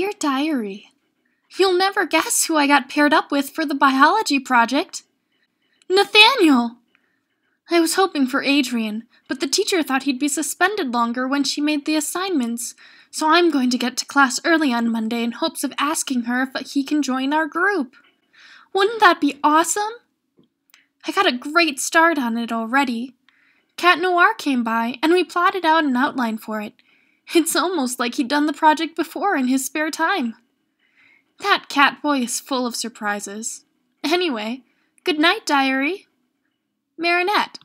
Dear Diary, you'll never guess who I got paired up with for the biology project. Nathaniel! I was hoping for Adrian, but the teacher thought he'd be suspended longer when she made the assignments, so I'm going to get to class early on Monday in hopes of asking her if he can join our group. Wouldn't that be awesome? I got a great start on it already. Cat Noir came by, and we plotted out an outline for it. It's almost like he'd done the project before in his spare time. That cat boy is full of surprises. Anyway, good night, diary. Marinette.